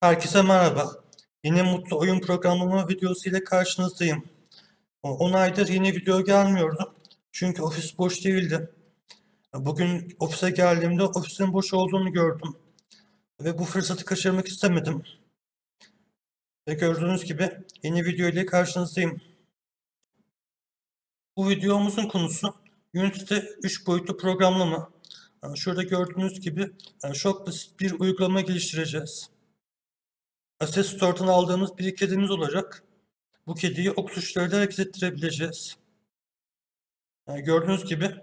Herkese merhaba. Yine mutlu oyun programlama videosu ile karşınızdayım. 10 aydır yeni video gelmiyordu. Çünkü ofis boş değildi. Bugün ofise geldiğimde ofisin boş olduğunu gördüm. Ve bu fırsatı kaçırmak istemedim. Ve gördüğünüz gibi yeni video ile karşınızdayım. Bu videomuzun konusu Unity'de 3 boyutlu programlama. Şurada gördüğünüz gibi çok basit bir uygulama geliştireceğiz. Asset Store'dan aldığımız bir kedimiz olacak. Bu kediyi ok tuşlarıyla hareket ettirebileceğiz. Yani gördüğünüz gibi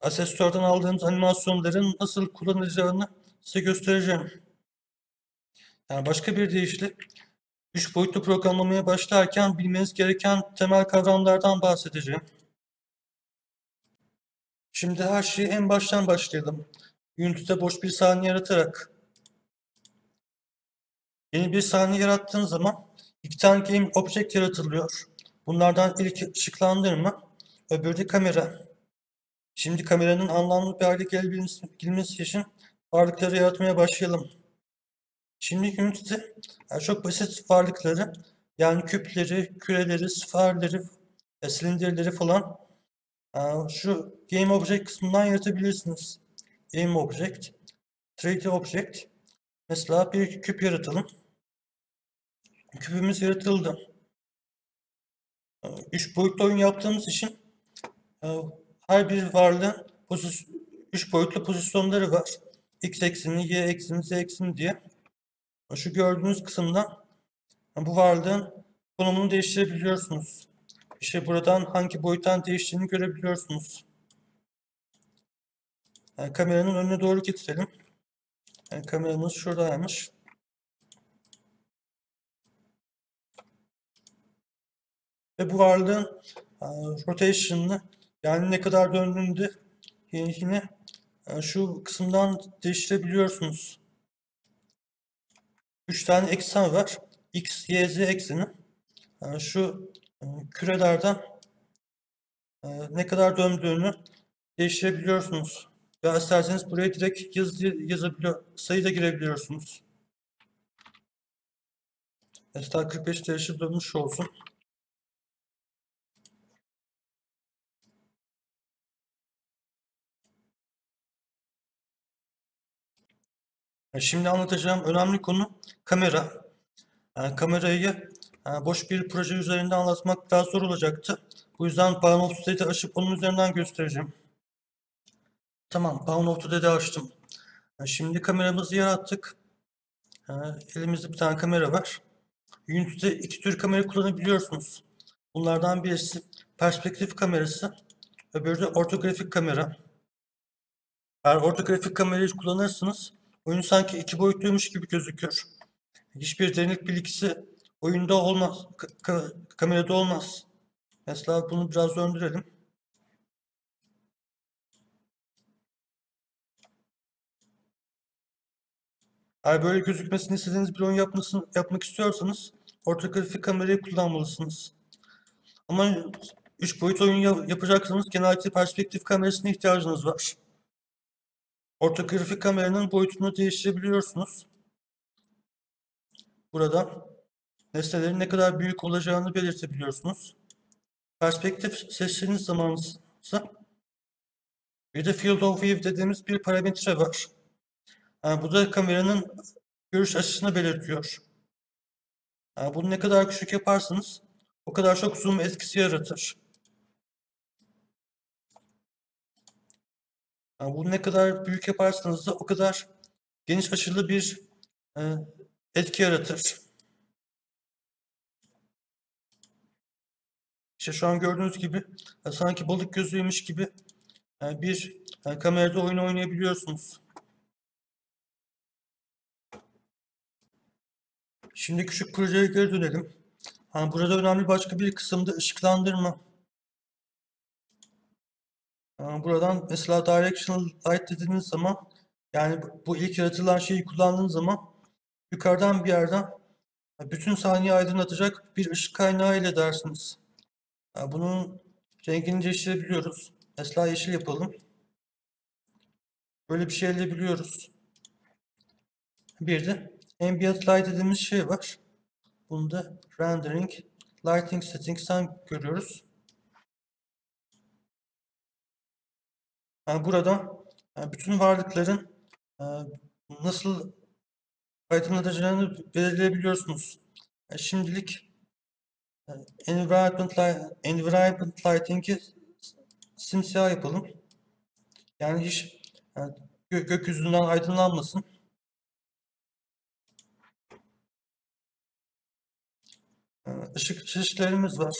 Asset Store'dan aldığımız animasyonların nasıl kullanılacağını size göstereceğim. Yani başka bir deyişle 3 boyutlu programlamaya başlarken bilmeniz gereken temel kavramlardan bahsedeceğim. Şimdi her şeyi en baştan başlayalım. Unity'de boş bir sahne yaratarak. Yeni bir sahne yarattığınız zaman iki tane game object yaratılıyor. Bunlardan ilki ışıklandırma, öbürü de kamera. Şimdi kameranın anlamlı bir hale gelmesi için varlıkları yaratmaya başlayalım. Şimdi Unity'de çok basit varlıkları, yani küpleri, küreleri, sıfırları, silindirleri falan şu game object kısmından yaratabilirsiniz. Game object, 3D object. Mesela bir küp yaratalım. Küpümüz yaratıldı. 3 boyutlu oyun yaptığımız için her bir varlığın 3 boyutlu pozisyonları var. X ekseni, Y ekseni, Z ekseni diye. Şu gördüğünüz kısımda bu varlığın konumunu değiştirebiliyorsunuz. İşte buradan hangi boyuttan değiştiğini görebiliyorsunuz. Yani kameranın önüne doğru getirelim. Yani kameramız şuradaymış. Ve bu varlığın rotation'ını, yani ne kadar döndüğünde yine şu kısımdan değiştirebiliyorsunuz. 3 tane eksen var. X, Y, Z ekseni. Yani şu kürelerden ne kadar döndüğünü değiştirebiliyorsunuz. Ve isterseniz buraya direkt sayı da girebiliyorsunuz. Mesela 45 derece dönmüş olsun. Şimdi anlatacağım önemli konu kamera. Yani kamerayı boş bir proje üzerinde anlatmak daha zor olacaktı. Bu yüzden Panopto'yu açıp onun üzerinden göstereceğim. Tamam, Panopto'yu da açtım. Şimdi kameramızı yarattık. Elimizde bir tane kamera var. Unity'de iki tür kamera kullanabiliyorsunuz. Bunlardan birisi perspektif kamerası, öbürü de ortografik kamera. Eğer ortografik kamerayı kullanırsanız oyun sanki iki boyutluymuş gibi gözükür. Hiçbir derinlik bilgisi oyunda olmaz, kamerada olmaz. Mesela bunu biraz döndürelim. Eğer böyle gözükmesini istediğiniz bir oyun yapmak istiyorsanız ortografik kamerayı kullanmalısınız. Ama 3 boyut oyun yapacaksanız genellikle perspektif kamerasına ihtiyacınız var. Ortografik kameranın boyutunu değiştirebiliyorsunuz. Burada nesnelerin ne kadar büyük olacağını belirtebiliyorsunuz. Perspektif seçtiğiniz zaman ise bir de field of view dediğimiz bir parametre var. Yani bu da kameranın görüş açısını belirtiyor. Yani bunu ne kadar küçük yaparsanız o kadar çok zoom etkisi yaratır. Yani bunu ne kadar büyük yaparsanız da o kadar geniş açılı bir etki yaratır. İşte şu an gördüğünüz gibi sanki balık gözüymüş gibi bir kamerada oyun oynayabiliyorsunuz. Şimdi küçük projeye geri dönelim. Burada önemli başka bir kısımda ışıklandırma. Buradan mesela directional light dediğiniz zaman, yani bu ilk yaratılan şeyi kullandığınız zaman yukarıdan bir yerden bütün sahneyi aydınlatacak bir ışık kaynağı ile dersiniz. Bunun rengini değiştirebiliyoruz. Mesela yeşil yapalım. Böyle bir şey elde biliyoruz. Bir de ambient light dediğimiz şey var. Bunda rendering lighting settings'ten görüyoruz. Yani burada bütün varlıkların nasıl aydınlatacağını belirleyebiliyorsunuz. Şimdilik environment lighting'i simsiyah yapalım. Yani hiç gökyüzünden aydınlanmasın. Işık çeşitlerimiz var.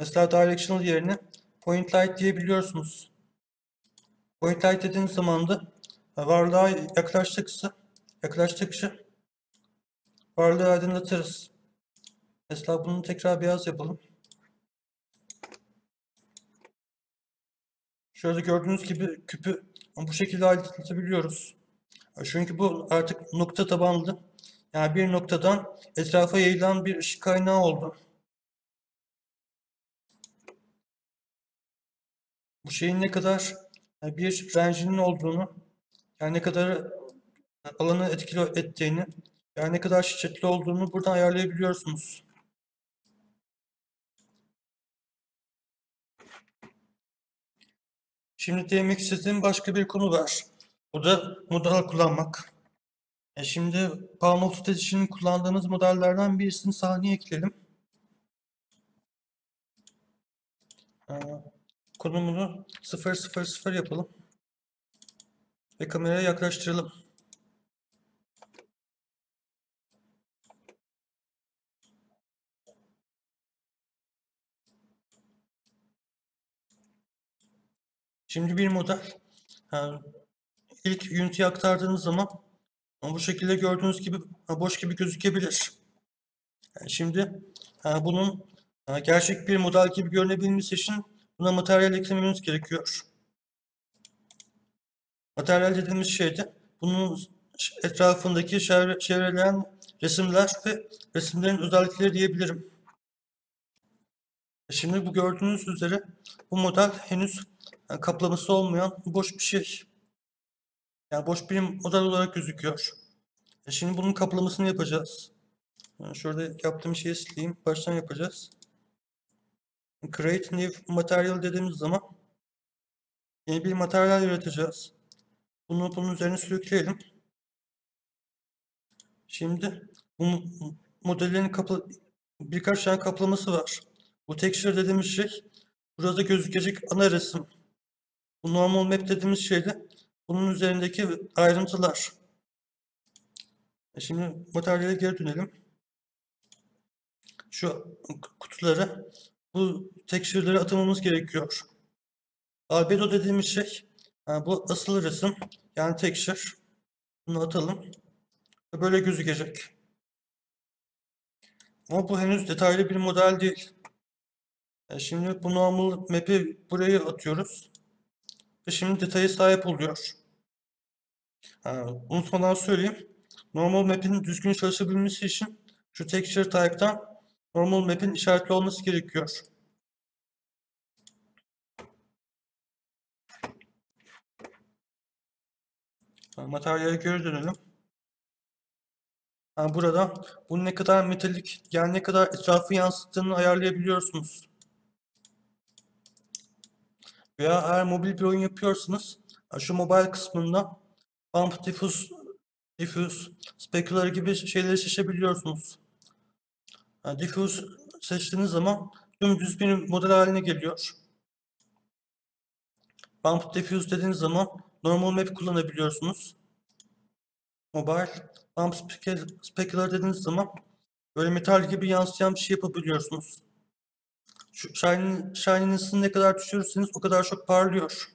Mesela directional yerine point light diyebiliyorsunuz. Point light dediğiniz zaman da varlığa yaklaştıkça varlığı aydınlatırız. Mesela bunu tekrar beyaz yapalım. Şöyle gördüğünüz gibi küpü bu şekilde aydınlatabiliyoruz. Çünkü bu artık nokta tabanlı. Yani bir noktadan etrafa yayılan bir ışık kaynağı oldu. Bu şeyin ne kadar bir range'inin olduğunu, yani ne kadar alanı etkili ettiğini, yani ne kadar şiddetli olduğunu buradan ayarlayabiliyorsunuz. Şimdi değinmek istediğim başka bir konu var. O da model kullanmak. Şimdi Panopto için kullandığınız modellerden birisini sahneye ekleyelim. Konumunu 000 yapalım. Ve kameraya yaklaştıralım. Şimdi bir model. İlk Unity'ye aktardığınız zaman bu şekilde gördüğünüz gibi boş gibi gözükebilir. Şimdi bunun gerçek bir model gibi görünebilmesi için buna materyal eklememiz gerekiyor. Materyal dediğimiz şey de bunun etrafındaki çevreleyen resimler ve resimlerin özellikleri diyebilirim. Şimdi bu gördüğünüz üzere bu model henüz kaplaması olmayan boş bir şey. Yani boş bir model olarak gözüküyor. Şimdi bunun kaplamasını yapacağız. Yani şurada yaptığım şeyi sileyim. Baştan yapacağız. Create new material dediğimiz zaman yeni bir materyal yaratacağız. Bunu bunun üzerine sürükleyelim. Şimdi bu modelin birkaç tane kaplaması var. Bu texture dediğimiz şey burada gözükecek ana resim. Bu normal map dediğimiz şey de bunun üzerindeki ayrıntılar. Şimdi materyale geri dönelim. Şu kutulara bu texture'ları atamamız gerekiyor. Albedo dediğimiz şey yani bu asıl resim, yani texture. Bunu atalım. Böyle gözükecek. Ama bu henüz detaylı bir model değil. Şimdi bu normal map'i buraya atıyoruz. Ve şimdi detaya sahip oluyor. Unutmadan söyleyeyim. Normal map'in düzgün çalışabilmesi için şu texture type'dan normal map'in işaretli olması gerekiyor. Materyale geri dönelim. Burada bunun ne kadar metalik, yani ne kadar etrafı yansıttığını ayarlayabiliyorsunuz. Veya eğer mobil bir oyun yapıyorsanız şu mobile kısmında bump, diffuse, specular gibi şeyleri seçebiliyorsunuz. Diffuse seçtiğiniz zaman dümdüz bir model haline geliyor. Bump, diffuse dediğiniz zaman normal map kullanabiliyorsunuz. Mobile, bump, specular dediğiniz zaman böyle metal gibi yansıyan bir şey yapabiliyorsunuz. Shininess'ini ne kadar düşürürseniz o kadar çok parlıyor.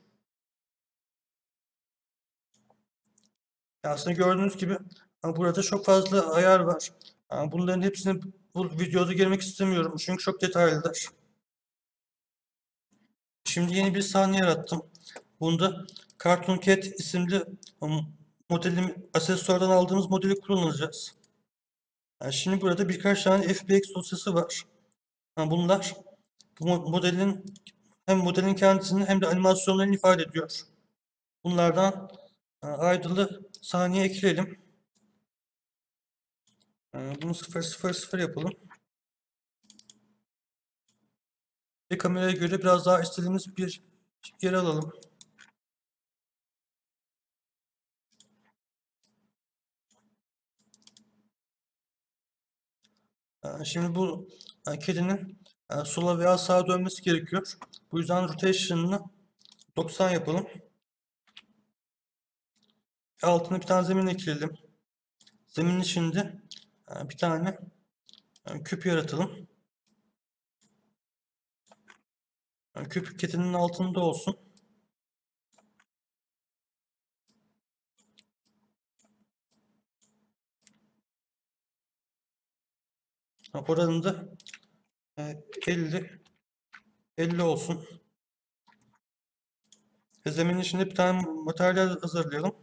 Aslında gördüğünüz gibi burada çok fazla ayar var. Bunların hepsini bu videoda girmek istemiyorum çünkü çok detaylıdır. Şimdi yeni bir sahne yarattım. Bunda Cartoon Cat isimli modelim, Asset Store'dan aldığımız modeli kullanacağız. Şimdi burada birkaç tane fbx dosyası var. Bunlar bu modelin hem modelin kendisini hem de animasyonlarını ifade ediyor. Bunlardan idle'ı sahneye ekleyelim. Bunu 0,0,0 yapalım. Ve kameraya göre biraz daha istediğimiz bir yer alalım. Şimdi bu kedinin sola veya sağa dönmesi gerekiyor. Bu yüzden rotation'ını 90 yapalım. Altına bir tane zemin ekleyelim. Zeminin içinde bir tane küp yaratalım. Küp kedinin altında olsun. Oranın da 50 olsun. Zeminin içinde bir tane materyal hazırlayalım.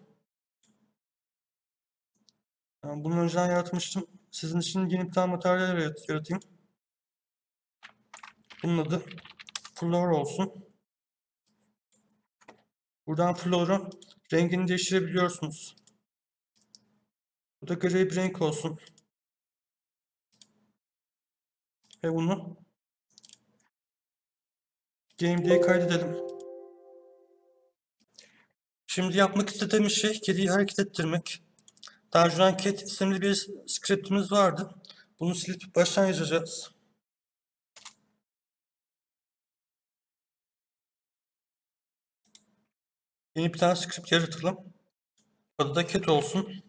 Bunu önceden yaratmıştım. Sizin için yeni bir tane materyal yaratayım. Bunun adı floor olsun. Buradan floor'un rengini değiştirebiliyorsunuz. Bu da gri bir renk olsun. Ve bunu game diye kaydedelim. Şimdi yapmak istediğimiz şey kediyi hareket ettirmek. Daha önce cat isimli bir scriptimiz vardı. Bunu silip baştan yazacağız. Yeni bir tane script yaratalım. Adı da cat olsun.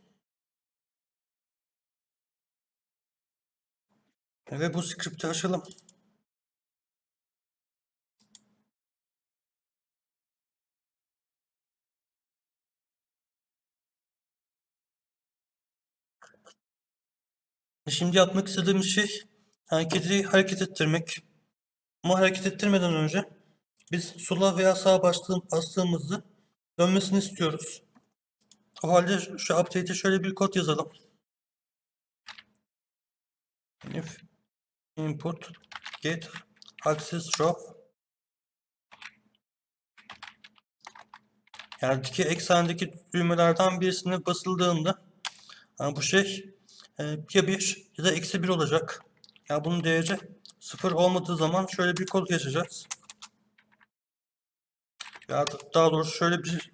Ve bu script'i açalım. Şimdi yapmak istediğim şey kediyi hareket ettirmek. Ama hareket ettirmeden önce biz sola veya sağa bastığımızda dönmesini istiyoruz. O halde şu update'e şöyle bir kod yazalım. If input get axis row, yani dikey eksendeki düğmelerden birisine basıldığında bu şey ya 1 ya da -1 olacak. Ya yani bunun değeri 0 olmadığı zaman şöyle bir kod geçeceğiz. Ya daha doğrusu şöyle bir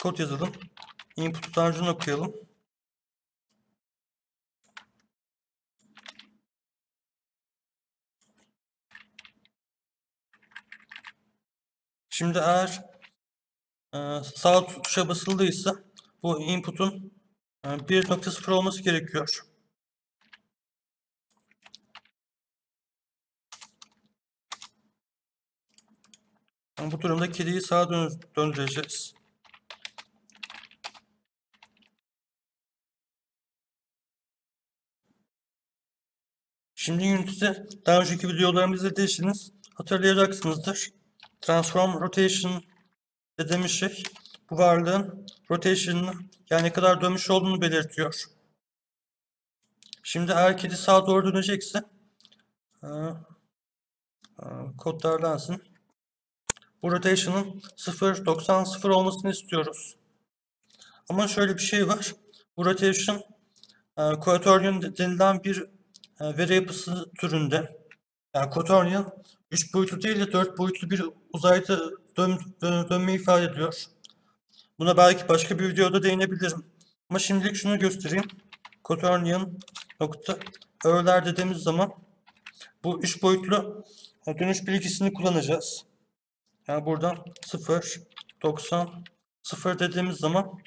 kod yazalım. Input tanjını okuyalım. Şimdi eğer sağ tuşa basıldıysa bu input'un 1.0 olması gerekiyor. Yani bu durumda kediyi sağa döndüreceğiz. Şimdi Unity'de daha önceki videolarımızı izlediyseniz hatırlayacaksınızdır. Transform Rotation dediğimiz şey bu varlığın rotation'ını, yani ne kadar dönmüş olduğunu belirtiyor. Şimdi eğer kedi sağa doğru dönecekse kodlardansın. Bu rotation'ın 0,90,0 olmasını istiyoruz. Ama şöyle bir şey var. Bu rotation Quaternion denilen bir veri yapısı türünde. Yani Quaternion 3 boyutlu değil de 4 boyutlu bir uzayda dönme ifade ediyor. Buna belki başka bir videoda değinebilirim. Ama şimdilik şunu göstereyim. Quaternion.Euler dediğimiz zaman bu 3 boyutlu dönüş bilgisini kullanacağız. Yani buradan 0,90,0 dediğimiz zaman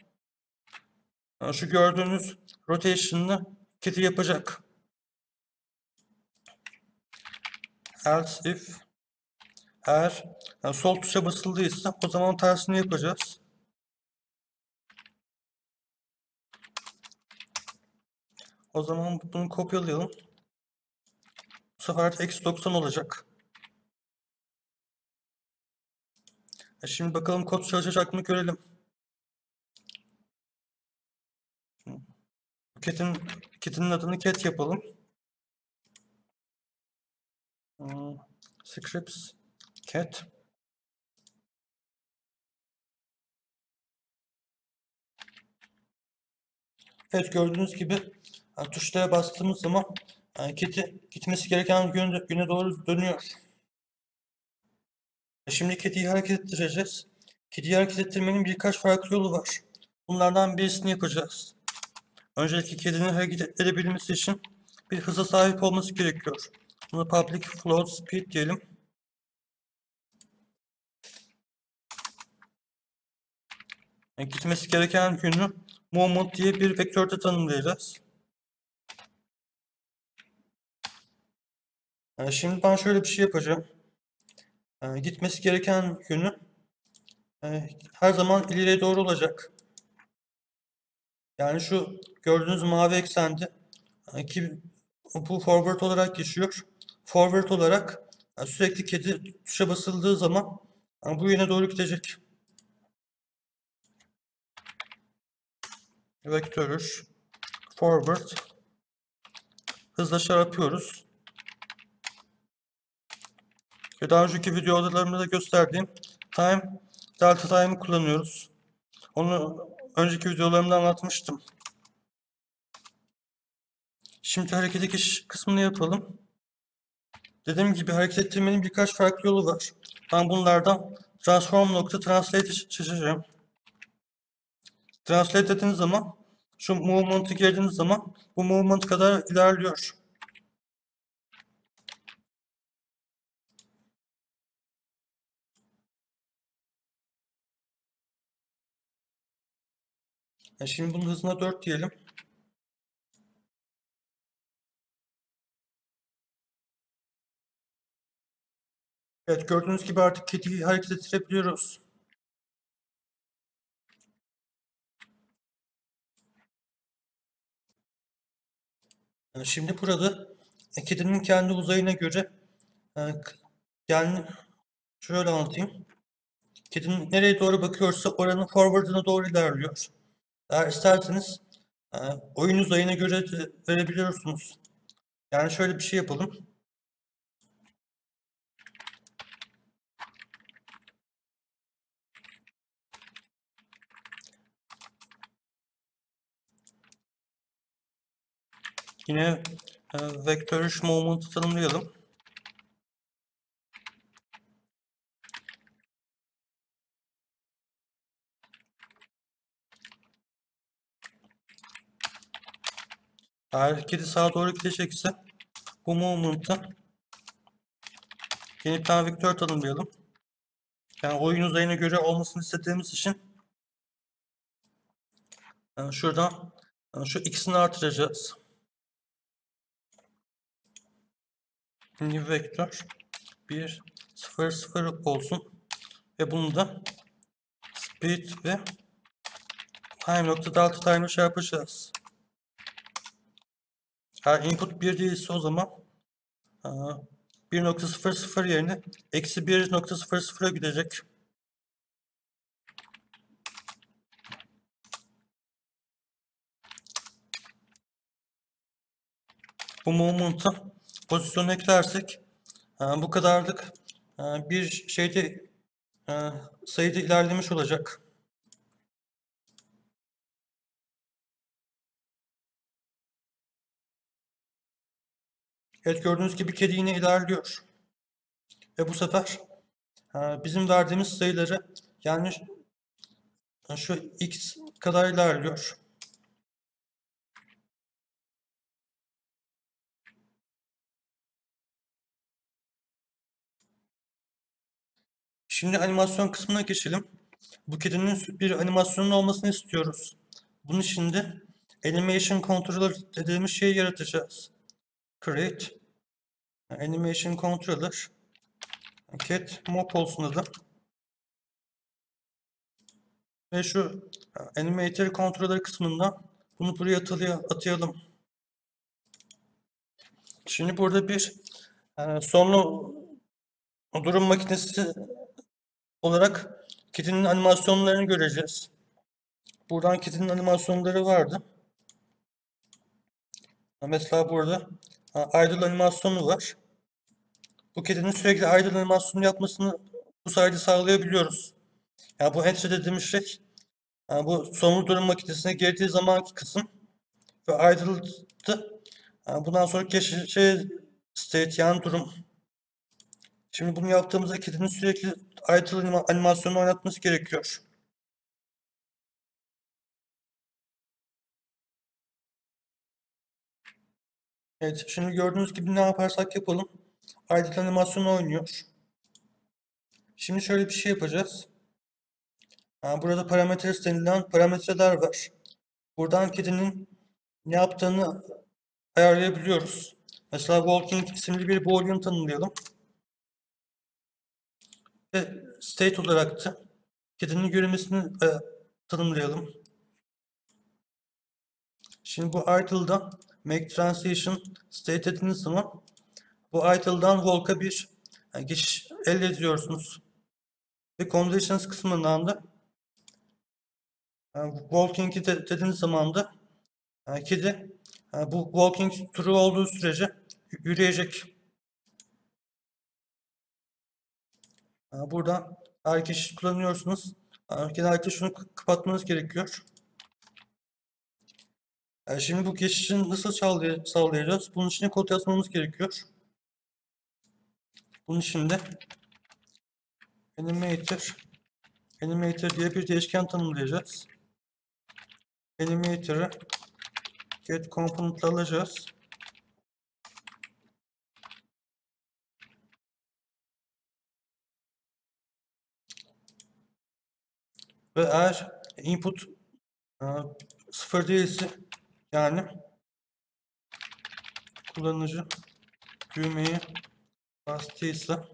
şu gördüğünüz rotation'ı kedi yapacak. Else if, eğer sol tuşa basıldıysa o zaman tersini yapacağız. O zaman bunu kopyalayalım. Bu sefer de -90 olacak. Şimdi bakalım kod çalışacak mı görelim. Cat'in adını cat yapalım. Scripts cat. Evet, gördüğünüz gibi tuşlara bastığımız zaman kedi gitmesi gereken yöne doğru dönüyor. Şimdi kediyi hareket ettireceğiz. Kediyi hareket ettirmenin birkaç farklı yolu var. Bunlardan birisini yapacağız. Öncelikle kedinin hareket edebilmesi için bir hıza sahip olması gerekiyor. Bunu public float speed diyelim. Gitmesi gereken yönü movement diye bir vektörde tanımlayacağız. Şimdi ben şöyle bir şey yapacağım. Gitmesi gereken yönü her zaman ileriye doğru olacak. Yani şu gördüğünüz mavi eksende ki bu forward olarak geçiyor. Forward olarak sürekli kedi tuşa basıldığı zaman bu yöne doğru gidecek. Vektörür forward hızla çarpıyoruz. Daha önceki videolarımda gösterdiğim delta time'ı kullanıyoruz. Onu önceki videolarımda anlatmıştım. Şimdi hareket ediş kısmını yapalım. Dediğim gibi hareket ettirmenin birkaç farklı yolu var. Ben bunlardan transform.translate seçeceğim. Translate ettiğiniz zaman şu movement'ı girdiğiniz zaman bu movement kadar ilerliyor. Şimdi bunun hızına 4 diyelim. Evet, gördüğünüz gibi artık kediyi hareket ettirebiliyoruz. Şimdi burada kedinin kendi uzayına göre yani şöyle anlatayım. Kedinin nereye doğru bakıyorsa oranın forward'ına doğru ilerliyor. Eğer isterseniz oyun uzayına göre verebiliyorsunuz. Yani şöyle bir şey yapalım. Yine vektörüş movement'ı tanımlayalım. Eğer kedi sağa doğru gidecekse bu movement'ı yeni bir tane vektör tanımlayalım. Yani oyun uzayına göre olmasını istediğimiz için yani şuradan şu x'ini artıracağız. Şimdi vektör 1 0 0 olsun ve bunu da speed ve time.delta time'ı çarpacağız. Eğer input 1 değilse o zaman 1.00 yerine eksi 1.00'a gidecek. Bu movement'ı pozisyonu eklersek bu kadarlık bir şeyde sayıda ilerlemiş olacak. Evet, gördüğünüz gibi kedi yine ilerliyor. Ve bu sefer bizim verdiğimiz sayıları yani şu x kadar ilerliyor. Şimdi animasyon kısmına geçelim. Bu kedinin bir animasyonun olmasını istiyoruz. Bunun için de animation controller dediğimiz şeyi yaratacağız. Create animation controller cat mop olsun adı. Ve şu animator controller kısmında bunu buraya atayalım. Şimdi burada bir sonlu durum makinesi olarak kedinin animasyonlarını göreceğiz. Buradan kedinin animasyonları vardı. Mesela burada idle animasyonu var. Bu kedinin sürekli idle animasyonu yapmasını bu sayede sağlayabiliyoruz. Yani bu entry dediğimiz şey, yani bu sonlu durum makinesine girdiği zamanki kısım ve ayrıldı. Yani bundan sonra geçici state, yani durum. Şimdi bunu yaptığımızda kedinin sürekli idle animasyonunu oynatması gerekiyor. Evet, şimdi gördüğünüz gibi ne yaparsak yapalım idle animasyonu oynuyor. Şimdi şöyle bir şey yapacağız. Yani burada parameters denilen parametreler var. Buradan kedinin ne yaptığını ayarlayabiliyoruz. Mesela walking isimli bir boolean tanımlayalım. Ve state olarak da kedinin yürümesini tanımlayalım. Şimdi bu idle'da make transition state dediğiniz zaman bu idle'dan walk'a bir geçiş elde ediyorsunuz. Ve conditions kısmından da walking'i dediğiniz zaman da kedi bu walking true olduğu sürece yürüyecek. Burada herkes kullanıyorsunuz. Genellikle şunu kapatmanız gerekiyor. Şimdi bu geçişini nasıl sağlayacağız? Bunun için kod yazmamız gerekiyor. Bunun için de animator diye bir değişken tanımlayacağız. Animator'ı get component'la alacağız. Ve eğer input sıfır değilse, yani kullanıcı düğmeyi bastıysa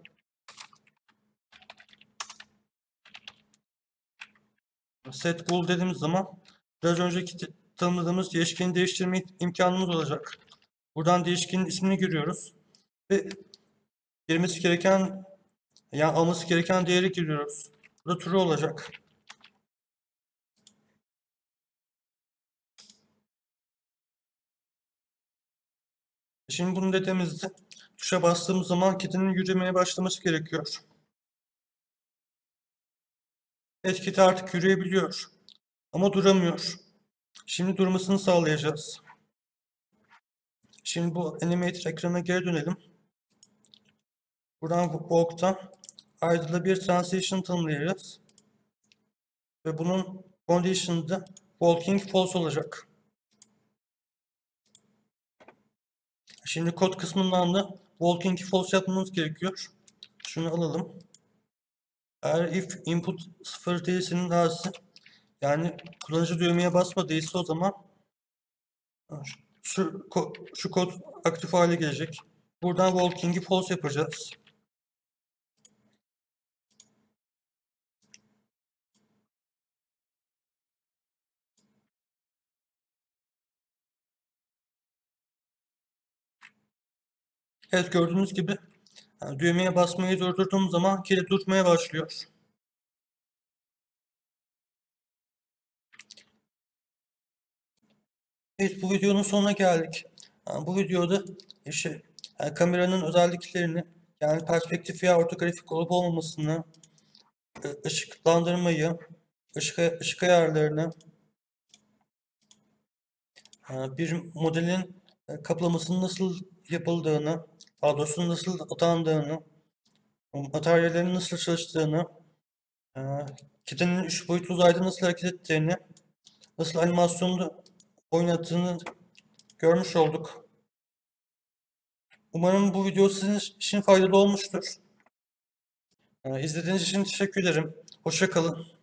set bool dediğimiz zaman biraz önceki tanımladığımız değişkeni değiştirme imkanımız olacak. Buradan değişkenin ismini giriyoruz ve girmesi gereken, yani alması gereken değeri giriyoruz. Bu da true olacak. Şimdi bunu dediğimizde tuşa bastığımız zaman kedinin yürümeye başlaması gerekiyor. Evet, kedi artık yürüyebiliyor ama duramıyor. Şimdi durmasını sağlayacağız. Şimdi bu animator ekrana geri dönelim. Buradan walk'tan idle'a bir transition tanımlayacağız. Ve bunun condition'da walking false olacak. Şimdi kod kısmından da walking'i false yapmamız gerekiyor. Şunu alalım. Eğer if input 0 değilse'nin arası, yani kullanıcı düğmeye basmadıysa, o zaman şu kod aktif hale gelecek. Buradan walking'i false yapacağız. Evet, gördüğünüz gibi düğmeye basmayı durdurduğum zaman kedi durmaya başlıyor. Evet, bu videonun sonuna geldik. Bu videoda kameranın özelliklerini, yani perspektif veya ortografik olup olmamasını, ışıklandırmayı, ışık ayarlarını, bir modelin kaplamasını nasıl yapıldığını, adresin nasıl atandığını, materyallerin nasıl çalıştığını, kedinin 3 boyutlu uzayda nasıl hareket ettiğini, nasıl animasyonda oynattığını görmüş olduk. Umarım bu video sizin için faydalı olmuştur. İzlediğiniz için teşekkür ederim. Hoşça kalın.